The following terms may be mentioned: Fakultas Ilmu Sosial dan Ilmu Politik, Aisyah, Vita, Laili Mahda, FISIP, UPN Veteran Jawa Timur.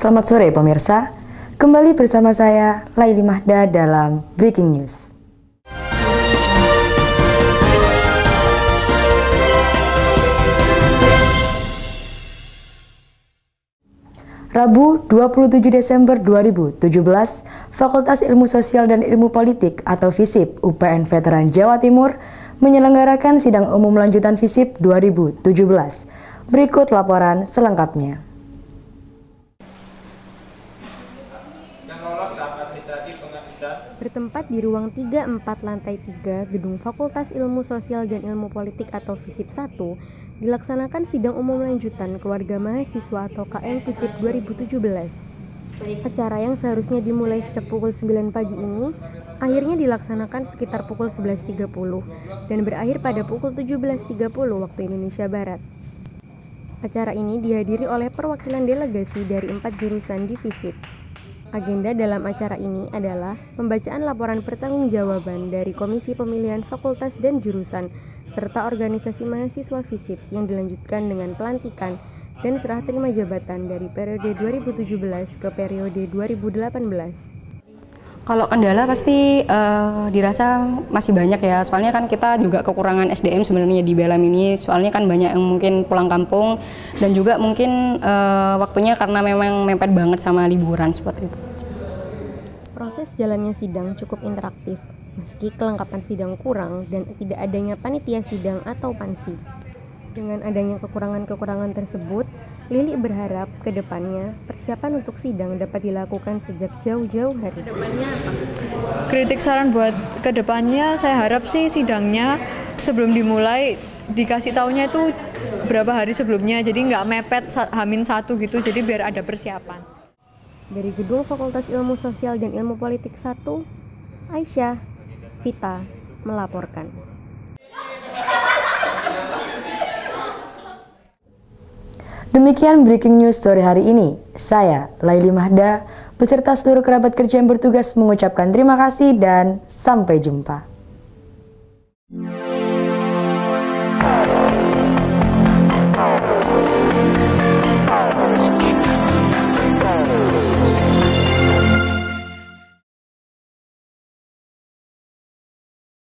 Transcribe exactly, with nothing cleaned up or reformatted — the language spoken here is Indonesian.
Selamat sore pemirsa, kembali bersama saya Laili Mahda dalam Breaking News. Rabu dua puluh tujuh Desember dua ribu tujuh belas, Fakultas Ilmu Sosial dan Ilmu Politik atau FISIP U P N Veteran Jawa Timur menyelenggarakan Sidang Umum Lanjutan FISIP dua ribu tujuh belas. Berikut laporan selengkapnya. Bertempat di ruang tiga empat lantai tiga Gedung Fakultas Ilmu Sosial dan Ilmu Politik atau FISIP satu, dilaksanakan Sidang Umum Lanjutan Keluarga Mahasiswa atau K M FISIP dua ribu tujuh belas. Acara yang seharusnya dimulai sejak pukul sembilan pagi ini, akhirnya dilaksanakan sekitar pukul sebelas tiga puluh dan berakhir pada pukul tujuh belas tiga puluh waktu Indonesia Barat. Acara ini dihadiri oleh perwakilan delegasi dari empat jurusan di FISIP. Agenda dalam acara ini adalah pembacaan laporan pertanggungjawaban dari Komisi Pemilihan Fakultas dan Jurusan serta organisasi mahasiswa FISIP yang dilanjutkan dengan pelantikan dan serah terima jabatan dari periode dua ribu tujuh belas ke periode dua ribu delapan belas. Kalau kendala pasti uh, dirasa masih banyak ya, soalnya kan kita juga kekurangan S D M sebenarnya di Belam ini, soalnya kan banyak yang mungkin pulang kampung dan juga mungkin uh, waktunya karena memang mepet banget sama liburan seperti itu. Proses jalannya sidang cukup interaktif, meski kelengkapan sidang kurang dan tidak adanya panitia sidang atau pansi. Dengan adanya kekurangan-kekurangan tersebut, Lili berharap ke depannya persiapan untuk sidang dapat dilakukan sejak jauh-jauh hari. Kritik saran buat ke depannya, saya harap sih sidangnya sebelum dimulai dikasih taunya itu berapa hari sebelumnya, jadi nggak mepet hamin satu gitu, jadi biar ada persiapan. Dari Gedung Fakultas Ilmu Sosial dan Ilmu Politik satu, Aisyah, Vita melaporkan. Demikian Breaking News sore hari ini. Saya, Laili Mahda, beserta seluruh kerabat kerja yang bertugas mengucapkan terima kasih dan sampai jumpa.